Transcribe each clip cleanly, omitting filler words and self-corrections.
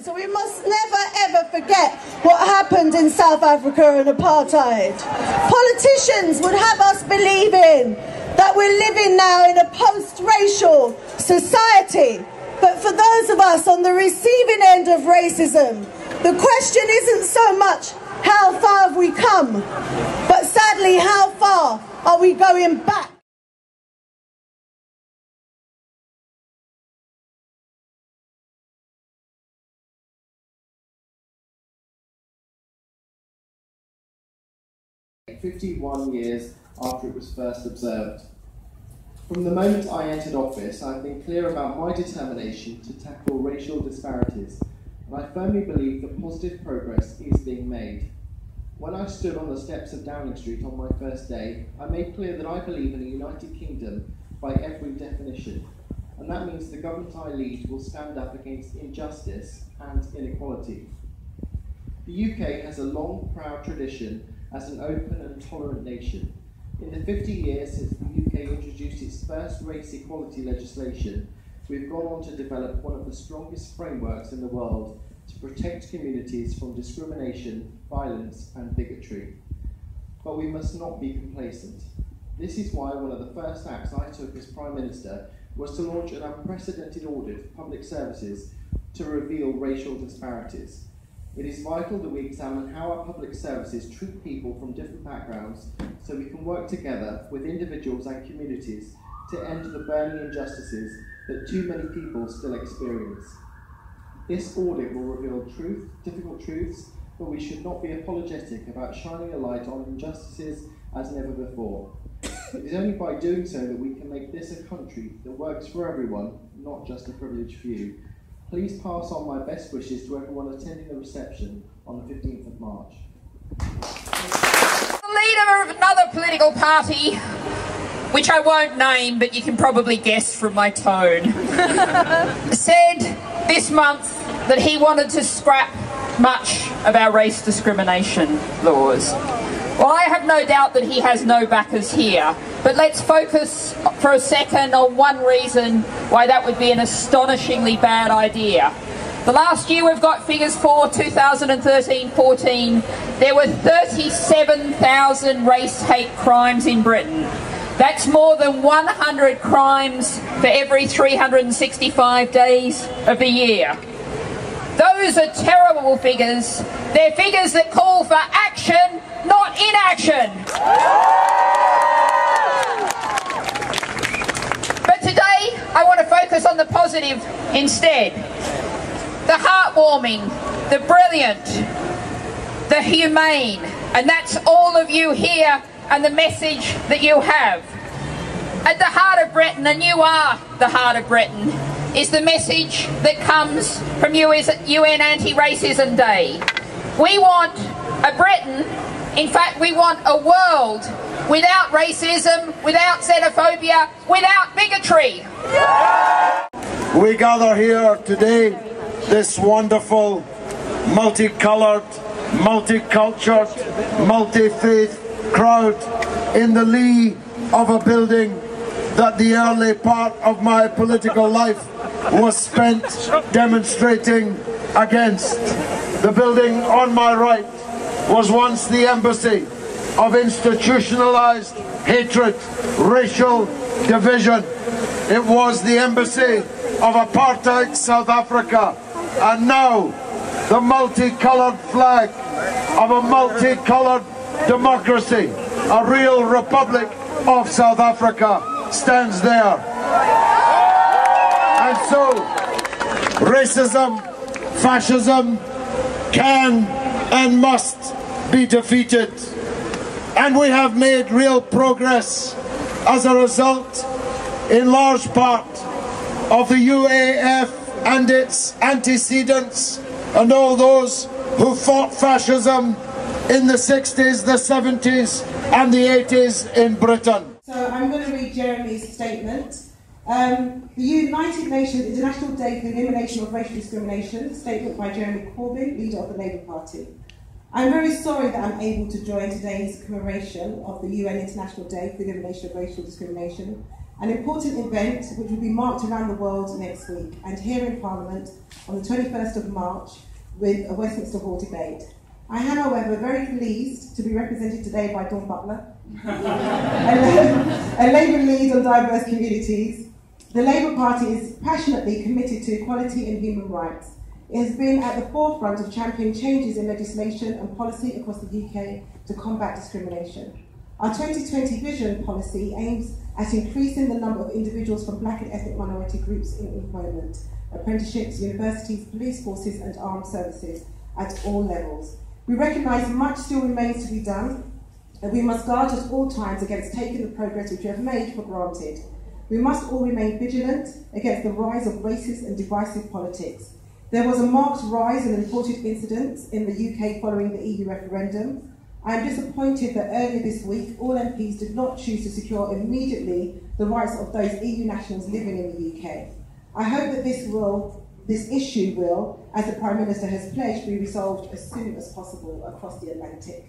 So we must never ever forget what happened in South Africa and apartheid. Politicians would have us believing that we're living now in a post-racial society. But for those of us on the receiving end of racism, the question isn't so much how far have we come, but sadly how far are we going back? ...51 years after it was first observed. From the moment I entered office, I've been clear about my determination to tackle racial disparities, and I firmly believe that positive progress is being made. When I stood on the steps of Downing Street on my first day, I made clear that I believe in a United Kingdom by every definition, and that means the government I lead will stand up against injustice and inequality. The UK has a long, proud tradition as an open and tolerant nation. In the 50 years since the UK introduced its first race equality legislation, we've gone on to develop one of the strongest frameworks in the world to protect communities from discrimination, violence, and bigotry. But we must not be complacent. This is why one of the first acts I took as Prime Minister was to launch an unprecedented audit of public services to reveal racial disparities. It is vital that we examine how our public services treat people from different backgrounds so we can work together with individuals and communities to end the burning injustices that too many people still experience. This audit will reveal difficult truths, but we should not be apologetic about shining a light on injustices as never before. It is only by doing so that we can make this a country that works for everyone, not just a privileged few. Please pass on my best wishes to everyone attending the reception on the 15th of March. The leader of another political party, which I won't name, but you can probably guess from my tone, said this month that he wanted to scrap much of our race discrimination laws. Well, I have no doubt that he has no backers here, but let's focus for a second on one reason why that would be an astonishingly bad idea. The last year we've got figures for, 2013-14, there were 37,000 race hate crimes in Britain. That's more than 100 crimes for every 365 days of the year. Those are terrible figures. They're figures that call for action, not inaction. But today, I want to focus on the positive instead. The heartwarming, the brilliant, the humane. And that's all of you here and the message that you have. At the heart of Britain, and you are the heart of Britain, is the message that comes from UN Anti-Racism Day. We want a Britain, in fact we want a world without racism, without xenophobia, without bigotry. We gather here today, this wonderful, multicoloured, multicultural, multi-faith crowd in the lee of a building that the early part of my political life was spent demonstrating against. The building on my right was once the embassy of institutionalized hatred, racial division. It was the embassy of apartheid South Africa, and now the multicolored flag of a multicolored democracy, a real republic of South Africa, stands there. And so racism, fascism can and must be defeated, and we have made real progress as a result, in large part, of the UAF and its antecedents and all those who fought fascism in the 60s, the 70s and the 80s in Britain. So I'm going to read Jeremy's statement. The United Nations International Day for the Elimination of Racial Discrimination, statement by Jeremy Corbyn, leader of the Labour Party. I'm very sorry that I'm able to join today's commemoration of the UN International Day for the Elimination of Racial Discrimination an important event which will be marked around the world next week and here in Parliament on the 21st of March with a Westminster Hall debate. I am, however, very pleased to be represented today by Dawn Butler, a Labour lead on diverse communities. The Labour Party is passionately committed to equality and human rights. It has been at the forefront of championing changes in legislation and policy across the UK to combat discrimination. Our 2020 vision policy aims at increasing the number of individuals from black and ethnic minority groups in employment, apprenticeships, universities, police forces and armed services at all levels. We recognise much still remains to be done, and we must guard at all times against taking the progress which we have made for granted. We must all remain vigilant against the rise of racist and divisive politics. There was a marked rise in reported incidents in the UK following the EU referendum. I am disappointed that earlier this week, all MPs did not choose to secure immediately the rights of those EU nationals living in the UK. I hope that this issue will, as the Prime Minister has pledged, be resolved as soon as possible across the Atlantic.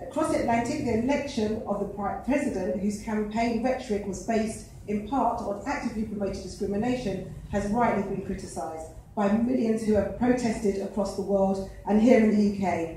Across the Atlantic, the election of the President, whose campaign rhetoric was based in part on actively promoted discrimination, has rightly been criticised by millions who have protested across the world and here in the UK.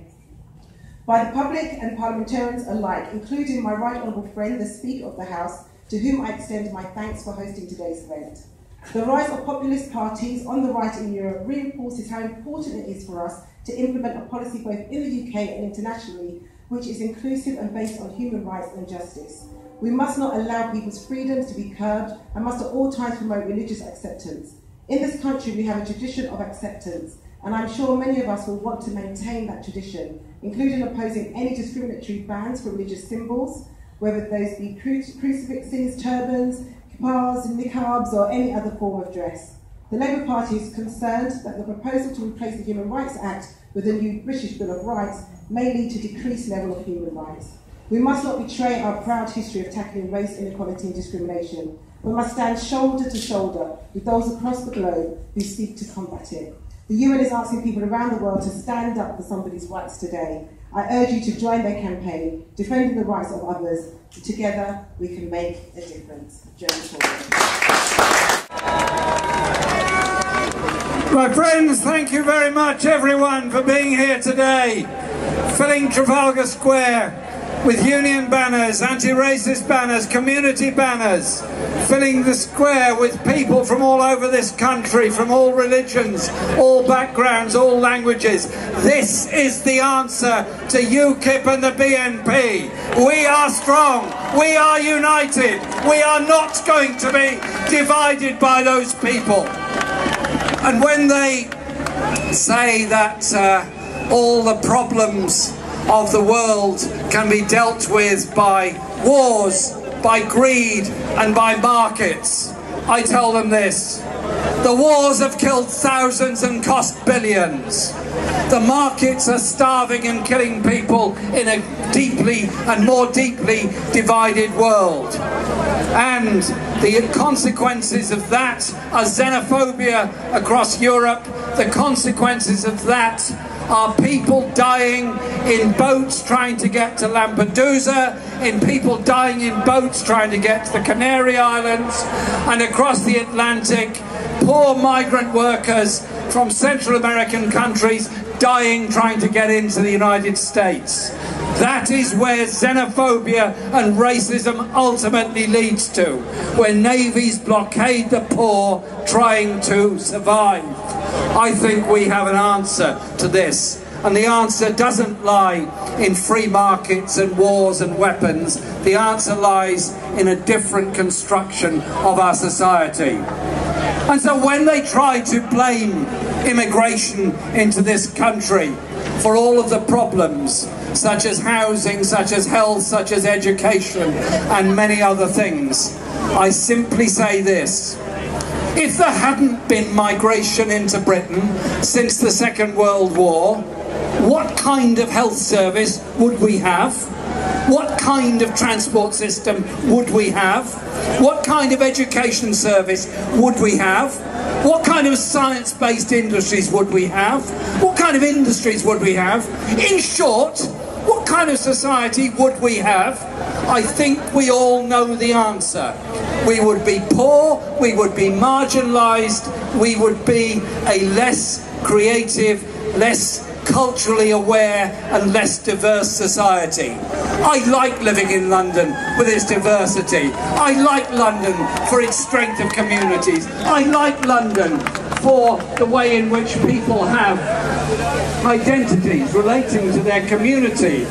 By the public and parliamentarians alike, including my right honourable friend, the Speaker of the House, to whom I extend my thanks for hosting today's event. The rise of populist parties on the right in Europe reinforces how important it is for us to implement a policy both in the UK and internationally, which is inclusive and based on human rights and justice. We must not allow people's freedoms to be curbed and must at all times promote religious acceptance. In this country, we have a tradition of acceptance, and I'm sure many of us will want to maintain that tradition, including opposing any discriminatory bans for religious symbols, whether those be crucifixes, turbans, kippahs, niqabs, or any other form of dress. The Labour Party is concerned that the proposal to replace the Human Rights Act with the new British Bill of Rights may lead to decreased level of human rights. We must not betray our proud history of tackling race, inequality and discrimination. We must stand shoulder to shoulder with those across the globe who seek to combat it. The UN is asking people around the world to stand up for somebody's rights today. I urge you to join their campaign, defending the rights of others. Together, we can make a difference. Journey forward. My friends, thank you very much, everyone, for being here today, filling Trafalgar Square with union banners, anti-racist banners, community banners, filling the square with people from all over this country, from all religions, all backgrounds, all languages. This is the answer to UKIP and the BNP. We are strong, we are united, we are not going to be divided by those people. And when they say that all the problems of the world can be dealt with by wars, by greed and by markets, I tell them this: the wars have killed thousands and cost billions. The markets are starving and killing people in a deeply and more deeply divided world. And the consequences of that are xenophobia across Europe. The consequences of that are people dying in boats trying to get to Lampedusa, in people dying in boats trying to get to the Canary Islands, and across the Atlantic, poor migrant workers from Central American countries dying trying to get into the United States. That is where xenophobia and racism ultimately leads to, where navies blockade the poor trying to survive. I think we have an answer to this, and the answer doesn't lie in free markets and wars and weapons. The answer lies in a different construction of our society. And so when they try to blame immigration into this country for all of the problems, such as housing, such as health, such as education, and many other things, I simply say this: if there hadn't been migration into Britain since the Second World War, what kind of health service would we have? What kind of transport system would we have? What kind of education service would we have? What kind of science-based industries would we have? What kind of industries would we have? In short, what kind of society would we have? I think we all know the answer. We would be poor, we would be marginalised, we would be a less creative, less culturally aware and less diverse society. I like living in London with its diversity. I like London for its strength of communities. I like London for the way in which people have identities relating to their community,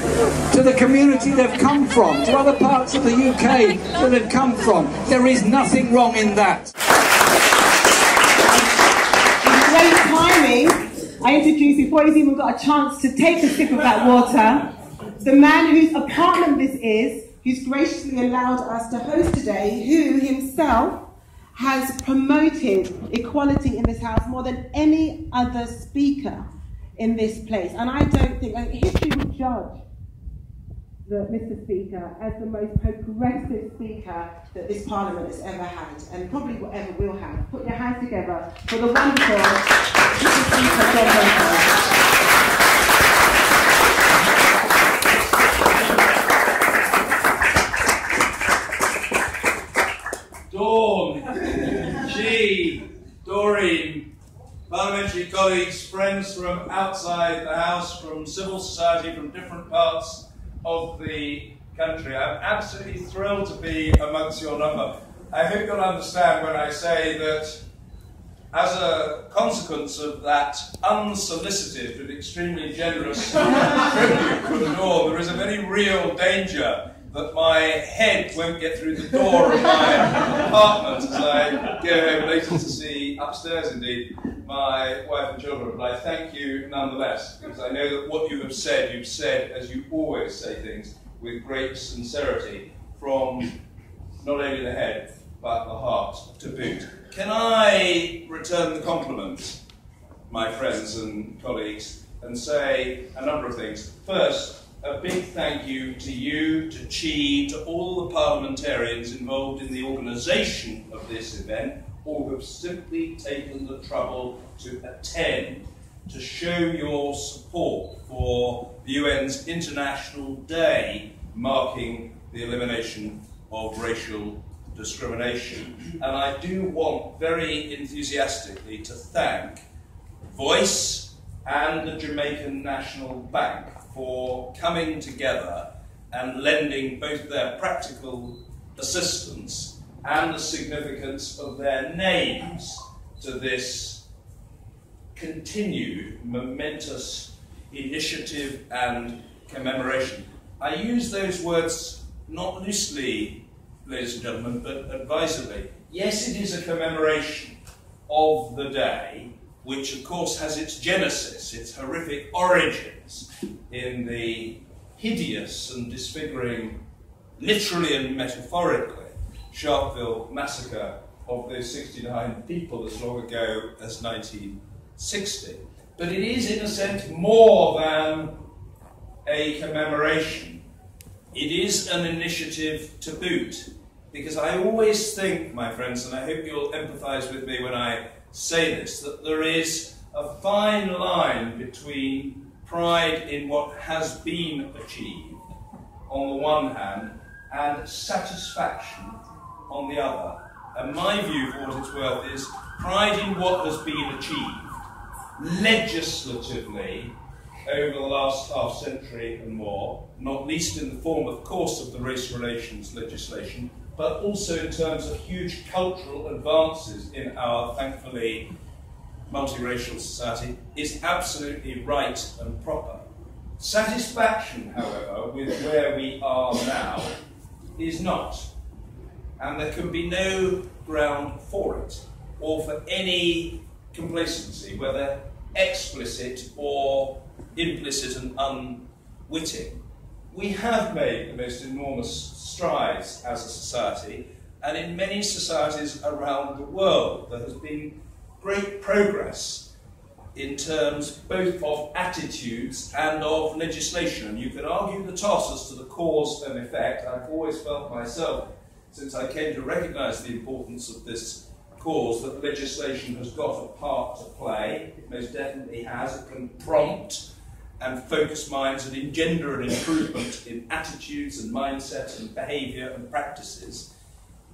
to the community they've come from, to other parts of the UK that they've come from. There is nothing wrong in that. Great timing. I introduced, before he's even got a chance to take a sip of that water, the man whose apartment this is, who's graciously allowed us to host today, who himself has promoted equality in this house more than any other speaker in this place. And I don't think, like, history would judge Mr. Speaker as the most progressive speaker that this Parliament has ever had, and probably whatever we'll have. Put your hands together for the wonderful Mr. Speaker, Dawn Butler. Dawn, Chi, Doreen, parliamentary colleagues, friends from outside the House, from civil society, from different parts of the country. I'm absolutely thrilled to be amongst your number. I hope you'll understand when I say that as a consequence of that unsolicited and extremely generous tribute from the door, there is a very real danger that my head won't get through the door of my apartment as I go home later to see, upstairs indeed, my wife and children. But I thank you nonetheless, because I know that what you have said, you've said as you always say things, with great sincerity, from not only the head, but the heart to boot. Can I return the compliment, my friends and colleagues, and say a number of things? First, a big thank you, to Chi, to all the parliamentarians involved in the organisation of this event, or who have simply taken the trouble to attend, to show your support for the UN's International Day marking the elimination of racial discrimination. And I do want very enthusiastically to thank Voice and the Jamaica National Bank for coming together and lending both their practical assistance and the significance of their names to this continued momentous initiative and commemoration. I use those words not loosely, ladies and gentlemen, but advisedly. Yes, it is a commemoration of the day, which of course has its genesis, its horrific origins, in the hideous and disfiguring, literally and metaphorically, Sharpeville massacre of those 69 people as long ago as 1960. But it is, in a sense, more than a commemoration. It is an initiative to boot, because I always think, my friends, and I hope you'll empathise with me when I say this, that there is a fine line between pride in what has been achieved on the one hand and satisfaction on the other. And my view, for what it's worth, is pride in what has been achieved legislatively over the last half century and more, not least in the form, of course, of the race relations legislation, but also in terms of huge cultural advances in our, thankfully, multiracial society, is absolutely right and proper. Satisfaction, however, with where we are now is not. And there can be no ground for it, or for any complacency, whether explicit or implicit and unwitting. We have made the most enormous strides as a society, and in many societies around the world there has been great progress in terms both of attitudes and of legislation. And you can argue the toss as to the cause and effect. I've always felt myself, since I came to recognise the importance of this cause, that legislation has got a part to play. It most definitely has. It can prompt and focus minds and engender an improvement in attitudes and mindsets and behaviour and practices.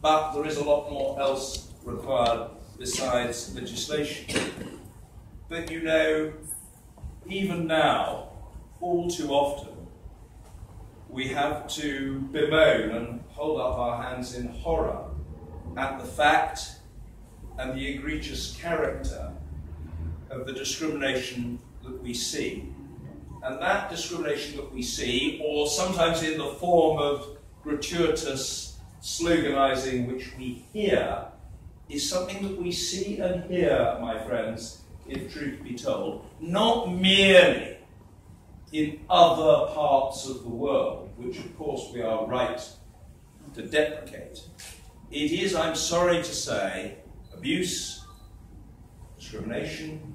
But there is a lot more else required besides legislation. But you know, even now, all too often, we have to bemoan and hold up our hands in horror at the fact and the egregious character of the discrimination that we see. And that discrimination that we see, or sometimes in the form of gratuitous sloganising which we hear, is something that we see and hear, my friends, if truth be told, not merely in other parts of the world, which of course we are right to deprecate. It is, I'm sorry to say, abuse, discrimination,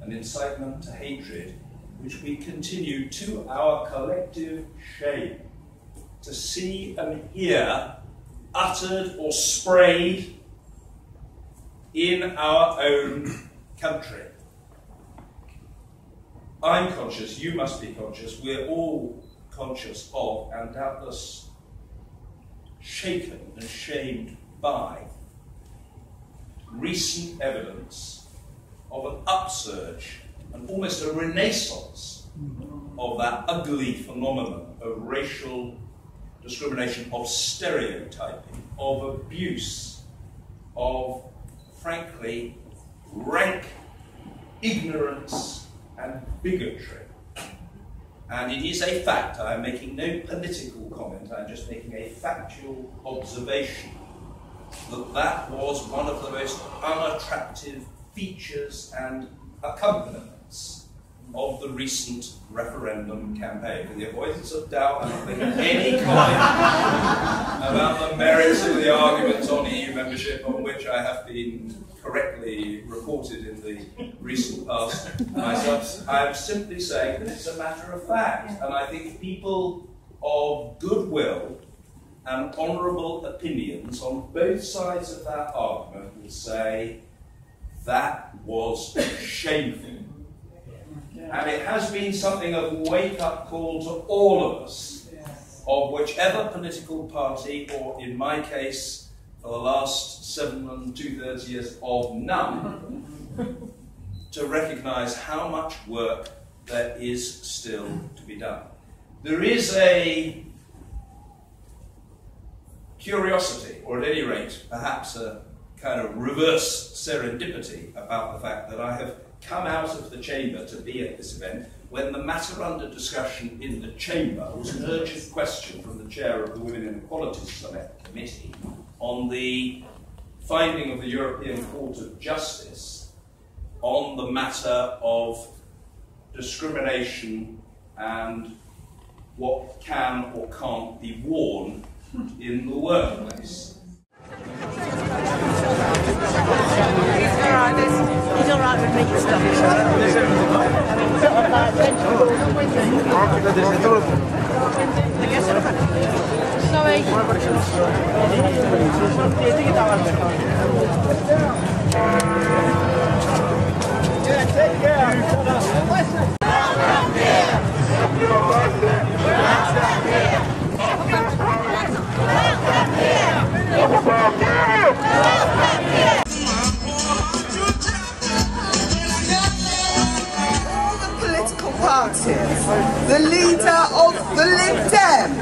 and incitement to hatred, which we continue, to our collective shame, to see and hear uttered or sprayed in our own country. I'm conscious, you must be conscious, we're all conscious of and doubtless shaken and shamed by recent evidence of an upsurge and almost a renaissance of that ugly phenomenon of racial discrimination, of stereotyping, of abuse, of, frankly, rank ignorance and bigotry. And it is a fact, I'm making no political comment, I'm just making a factual observation, that that was one of the most unattractive features and accompaniments of the recent referendum campaign. For the avoidance of doubt, I don't think any comment about the merits of the arguments on EU membership, on which I have been correctly reported in the recent past myself. I'm simply saying that it's a matter of fact, and I think people of goodwill and honourable opinions on both sides of that argument will say that was shameful. And it has been something of a wake-up call to all of us, of whichever political party, or in my case, for the last 7 2/3 years, of none, to recognise how much work there is still to be done. There is a curiosity, or at any rate, perhaps a kind of reverse serendipity about the fact that I have come out of the chamber to be at this event when the matter under discussion in the chamber was an urgent question from the chair of the Women and Equalities Select Committee on the finding of the European Court of Justice on the matter of discrimination and what can or can't be worn in the workplace. The leader of the Lib Dems,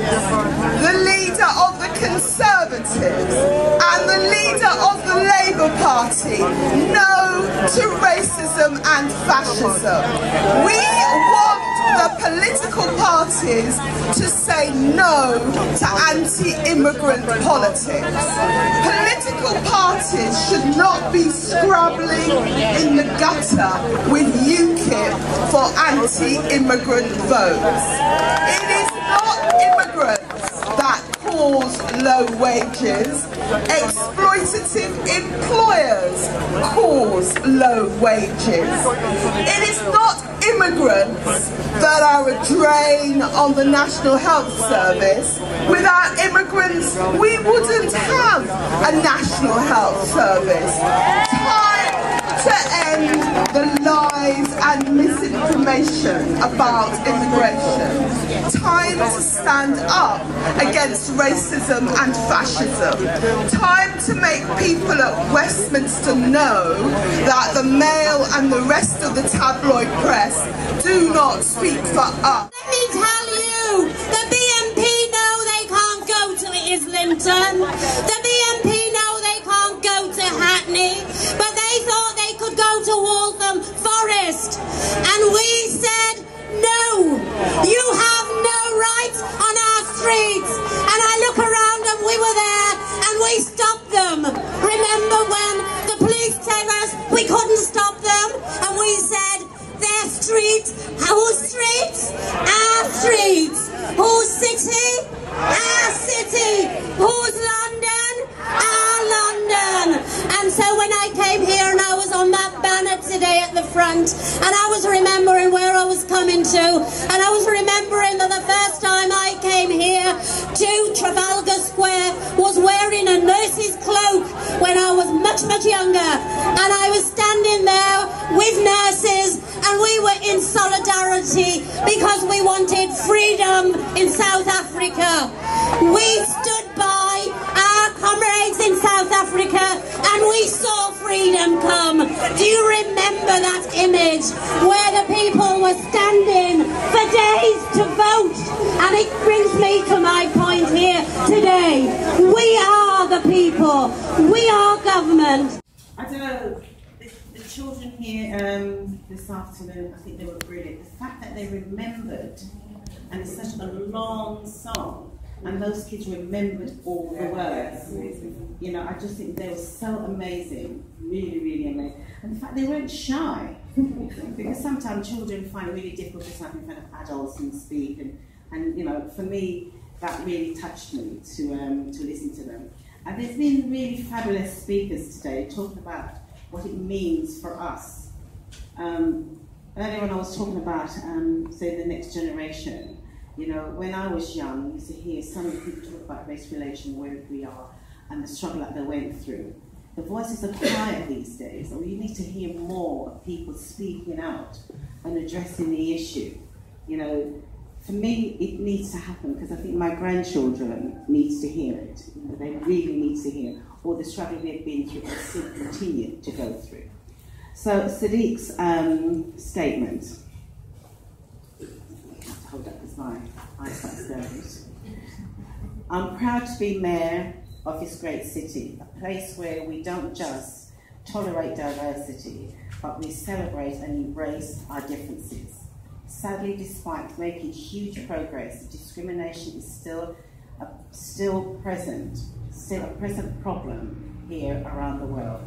the leader of the Conservatives and the leader of the Labour Party. No to racism and fascism. We want the political parties to say no to anti-immigrant politics. Political parties should not be scrabbling in the gutter with UKIP for anti-immigrant votes. It is not immigrants that cause low wages. Exploitative employers cause low wages. It is not immigrants that are a drain on the National Health Service. Without immigrants, we wouldn't have a National Health Service. Time to end the lie lies and misinformation about immigration. Time to stand up against racism and fascism. Time to make people at Westminster know that the Mail and the rest of the tabloid press do not speak for us. Let me tell you, the BNP know they can't go to Islington. The BNP know they can't go to Hackney, but they thought they could go to Waltham Forest. And we said, no, you have no right on our streets. And I look around and we were there and we stopped them. Remember when the police tell us we couldn't stop them and we said, their streets, whose streets? Our streets. Whose city? Our city. Whose London? Our London. And so when I came here and I was on that banner today at the front and I was remembering where I was coming to and I was remembering that the first time I came here to Trafalgar Square was wearing a nurse's cloak when I was much younger, and I was standing there with nurses and we were in solidarity because we wanted freedom in South Africa. We stood by our comrades in South Africa and we saw freedom come. Do you remember that image where the people were standing for days to vote? And it brings me to my point here today. We are the people. We are government. I don't know. The children here this afternoon, I think they were brilliant. The fact that they remembered, and it's such a long song, and those kids remembered all the words. You know, I just think they were so amazing, really, really amazing. And the fact they weren't shy, because sometimes children find it really difficult to stand in front of adults and speak. And you know, for me, that really touched me to listen to them. And there's been really fabulous speakers today talking about what it means for us. Earlier on I was talking about, say, the next generation. You know, when I was young, you used to hear so many people talk about race relations, where we are, and the struggle that they went through. The voices are quiet these days, and we need to hear more of people speaking out and addressing the issue. You know, for me, it needs to happen, because I think my grandchildren needs to hear it. You know, they really need to hear it. Or the struggle they've been through and still continue to go through. So Sadiq's statement. I have to hold up because my eyesight's going. I'm proud to be mayor of this great city, a place where we don't just tolerate diversity, but we celebrate and embrace our differences. Sadly, despite making huge progress, discrimination is still a present problem here around the world.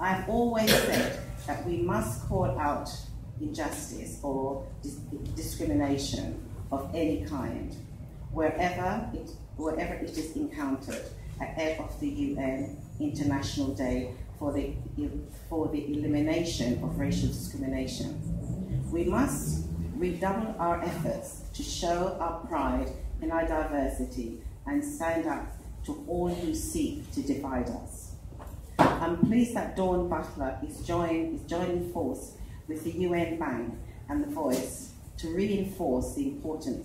I've always said that we must call out injustice or discrimination of any kind wherever it is encountered, ahead of the UN International Day for the elimination of racial discrimination. We must redouble our efforts to show our pride in our diversity and stand up to all who seek to divide us. I'm pleased that Dawn Butler is joining force with the UN Bank and The Voice to reinforce the important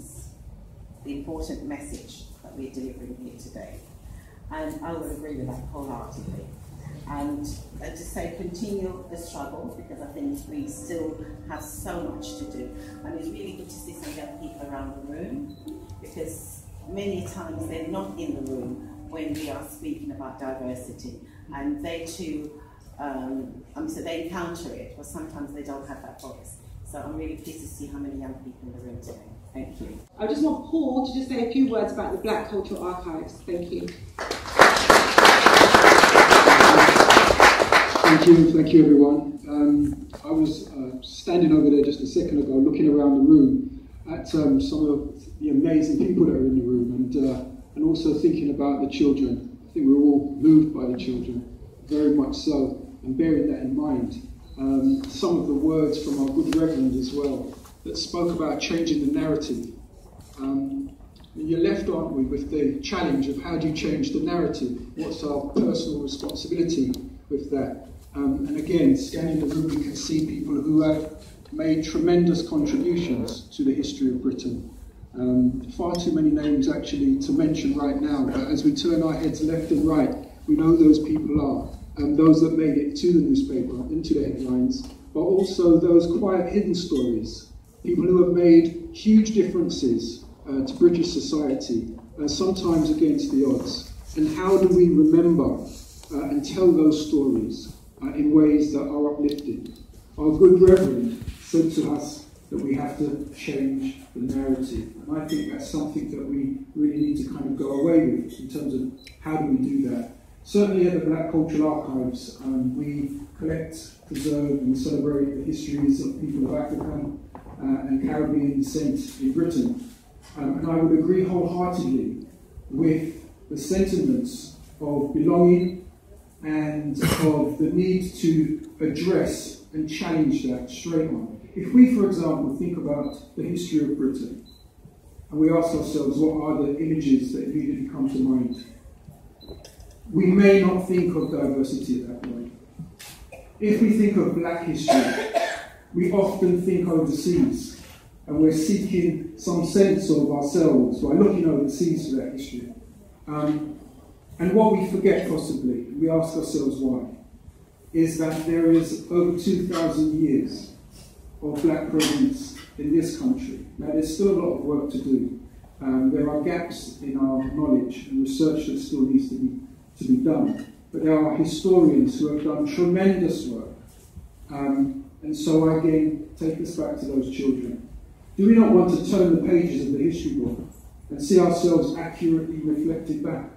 message that we're delivering here today. And I would agree with that wholeheartedly. And to say continue the struggle, because I think we still have so much to do. And it's really good to see some young people around the room, because many times they're not in the room when we are speaking about diversity, and they too, so they encounter it, but sometimes they don't have that voice. So I'm really pleased to see how many young people in the room today. Thank you. I just want Paul to just say a few words about the Black Cultural Archives. Thank you. Thank you everyone. I was standing over there just a second ago, looking around the room, at some of the amazing people that are in the room, and also thinking about the children. I think we're all moved by the children, very much so, and bearing that in mind. Some of the words from our good Reverend as well, that spoke about changing the narrative. You're left, aren't we, with the challenge of how do you change the narrative? What's our personal responsibility with that? And again, scanning the room, we can see people who have made tremendous contributions to the history of Britain. Far too many names actually to mention right now, but as we turn our heads left and right, we know those people are, those that made it to the newspaper, into the headlines, but also those quiet hidden stories, people who have made huge differences to British society, sometimes against the odds. And how do we remember and tell those stories in ways that are uplifting? Our good Reverend said to us that we have to change the narrative. And I think that's something that we really need to kind of go away with in terms of how do we do that. Certainly at the Black Cultural Archives, we collect, preserve and celebrate the histories of people of African and Caribbean descent in Britain. And I would agree wholeheartedly with the sentiments of belonging and of the need to address and challenge that straight on. If we, for example, think about the history of Britain, and we ask ourselves what are the images that immediately come to mind, we may not think of diversity at that point. If we think of black history, we often think overseas, and we're seeking some sense of ourselves by looking overseas for that history. And what we forget possibly, we ask ourselves why, is that there is over 2,000 years of black presence in this country. Now there's still a lot of work to do. There are gaps in our knowledge and research that still needs to be done. But there are historians who have done tremendous work. And so again, take us back to those children. Do we not want to turn the pages of the history book and see ourselves accurately reflected back?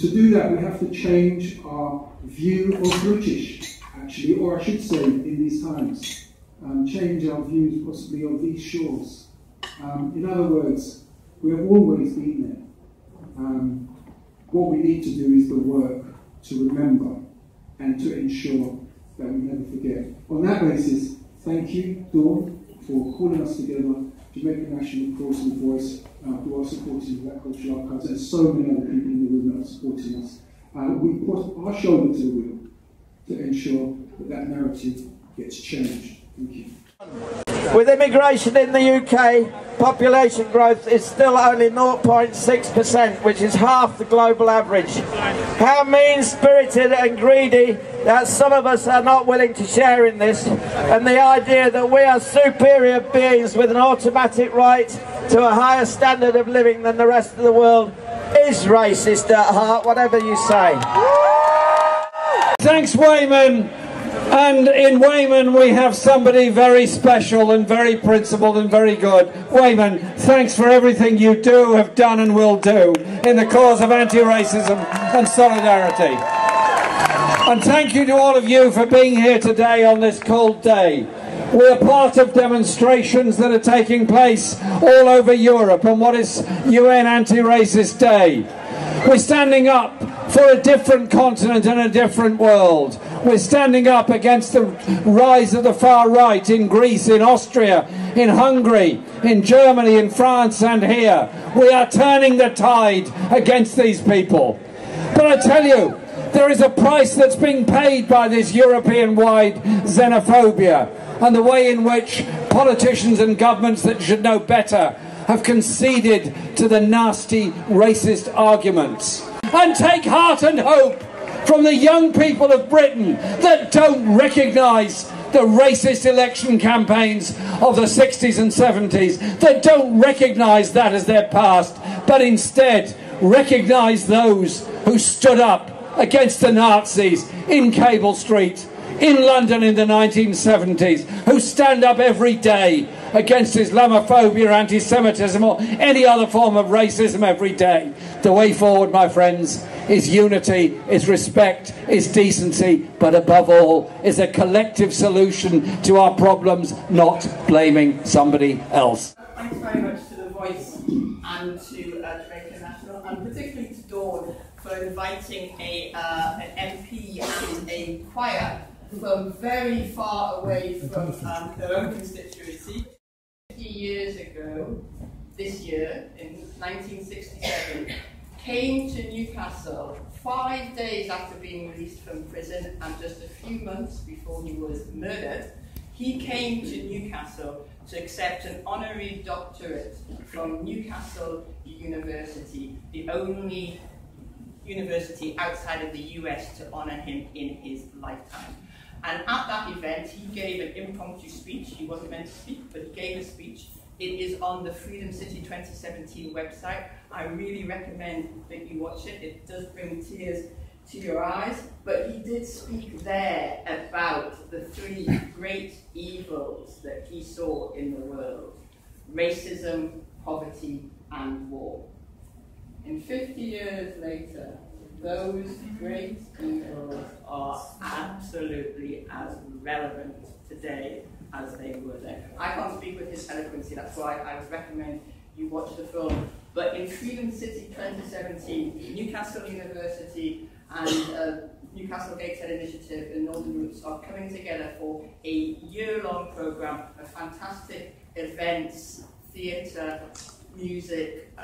To do that, we have to change our view of British, actually, or I should say in these times, change our views possibly of these shores. In other words, we have always been there. What we need to do is the work to remember and to ensure that we never forget. On that basis, thank you, Dawn, for calling us together, Jamaica National, of course, and The Voice, who are supporting Black Cultural Archives, and so many other people in the room that are supporting us. We put our shoulder to the wheel to ensure that that narrative gets changed. Thank you. With immigration in the UK, population growth is still only 0.6%, which is half the global average. How mean-spirited and greedy that some of us are not willing to share in this, and the idea that we are superior beings with an automatic right to a higher standard of living than the rest of the world is racist at heart, whatever you say. Thanks, Wayman. And in Wayman we have somebody very special and very principled and very good. Wayman, thanks for everything you do, have done and will do in the cause of anti-racism and solidarity. And thank you to all of you for being here today on this cold day. We are part of demonstrations that are taking place all over Europe on what is UN Anti-Racist Day. We're standing up for a different continent and a different world. We're standing up against the rise of the far right in Greece, in Austria, in Hungary, in Germany, in France and here. We are turning the tide against these people. But I tell you, there is a price that's being paid by this European-wide xenophobia and the way in which politicians and governments that should know better have conceded to the nasty racist arguments. And take heart and hope from the young people of Britain that don't recognise the racist election campaigns of the 60s and 70s, that don't recognise that as their past, but instead recognise those who stood up against the Nazis in Cable Street, in London in the 1970s, who stand up every day against Islamophobia, anti-Semitism or any other form of racism every day. The way forward, my friends, is unity, is respect, is decency, but above all, is a collective solution to our problems, not blaming somebody else. Thanks very much to The Voice and to Jamaica National, and particularly to Dawn for inviting an MP and a choir from very far away from their own constituency. 50 years ago, this year, in 1967, came to Newcastle 5 days after being released from prison and just a few months before he was murdered, he came to Newcastle to accept an honorary doctorate from Newcastle University, the only university outside of the US to honor him in his lifetime. And at that event, he gave an impromptu speech. He wasn't meant to speak, but he gave a speech. It is on the Freedom City 2017 website. I really recommend that you watch it. It does bring tears to your eyes. But he did speak there about the three great evils that he saw in the world: racism, poverty, and war. And 50 years later, those great evils are absolutely as relevant today as they were then. I can't speak with his eloquency, that's why I would recommend you watch the film. But in Freedom City 2017, Newcastle University and Newcastle Gateshead Initiative and Northern Roots are coming together for a year-long programme of fantastic events, theatre, music,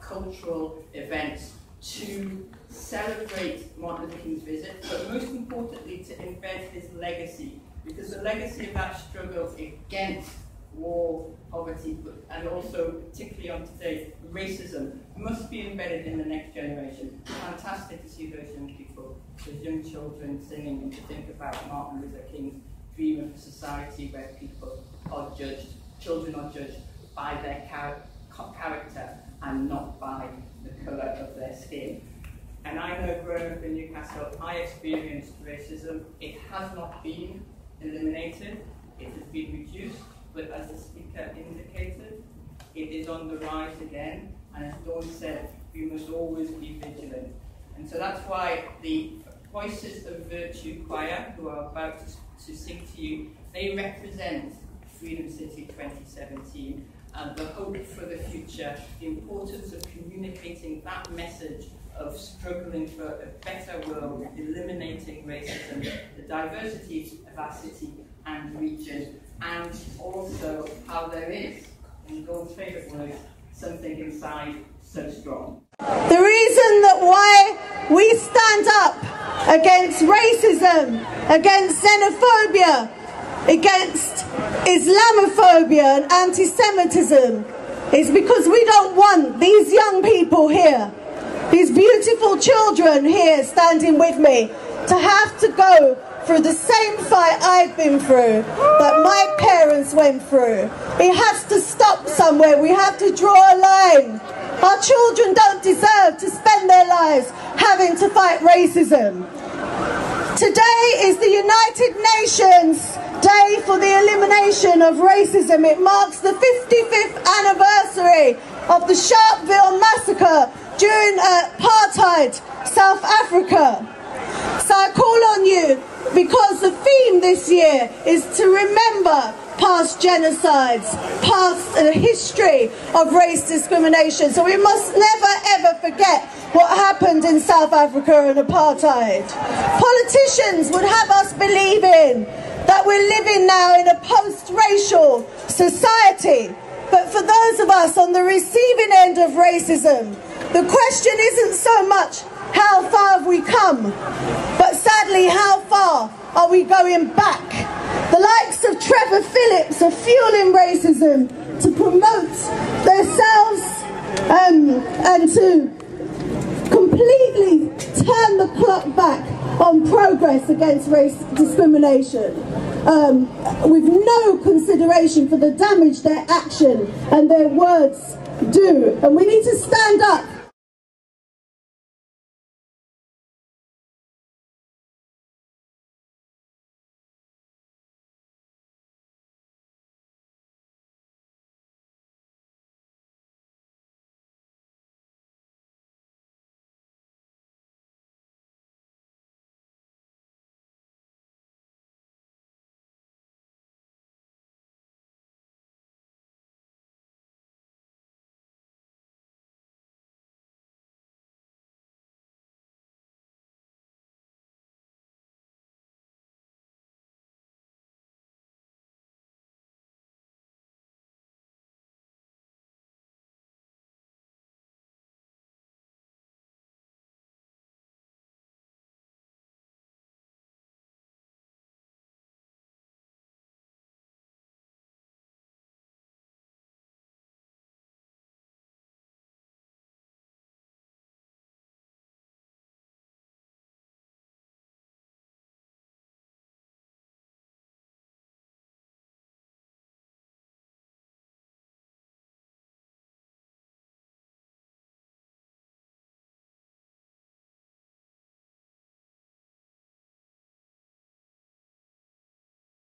cultural events to celebrate Martin Luther King's visit, but most importantly to embed his legacy, because the legacy of that struggle against war, poverty, and also particularly on today, racism, must be embedded in the next generation. Fantastic to see those young people, those young children singing, and to think about Martin Luther King's dream of a society where people are judged, children are judged by their character and not by the colour of their skin. And I know growing up in Newcastle, I experienced racism. It has not been eliminated, it has been reduced, but as the speaker indicated, it is on the rise again. And as Dawn said, we must always be vigilant. And so that's why the Voices of Virtue Choir, who are about to sing to you, they represent Freedom City 2017. The hope for the future, the importance of communicating that message of struggling for a better world, eliminating racism, the diversity of our city and region, and also how there is, in Dawn's favourite words, something inside so strong. The reason that why we stand up against racism, against xenophobia, against Islamophobia and anti-Semitism is because we don't want these young people here, these beautiful children here standing with me, to have to go through the same fight I've been through, that my parents went through. It has to stop somewhere. We have to draw a line. Our children don't deserve to spend their lives having to fight racism. Today is the United Nations Day for the Elimination of Racism. It marks the 55th anniversary of the Sharpeville massacre during apartheid South Africa. So I call on you, because the theme this year is to remember past genocides, past history of race discrimination. So we must never ever forget what happened in South Africa and apartheid. Politicians would have us believe in that we're living now in a post-racial society. But for those of us on the receiving end of racism, the question isn't so much how far have we come, but sadly how far are we going back? The likes of Trevor Phillips are fueling racism to promote themselves and to completely turn the clock back on progress against race discrimination with no consideration for the damage their action and their words do. And we need to stand up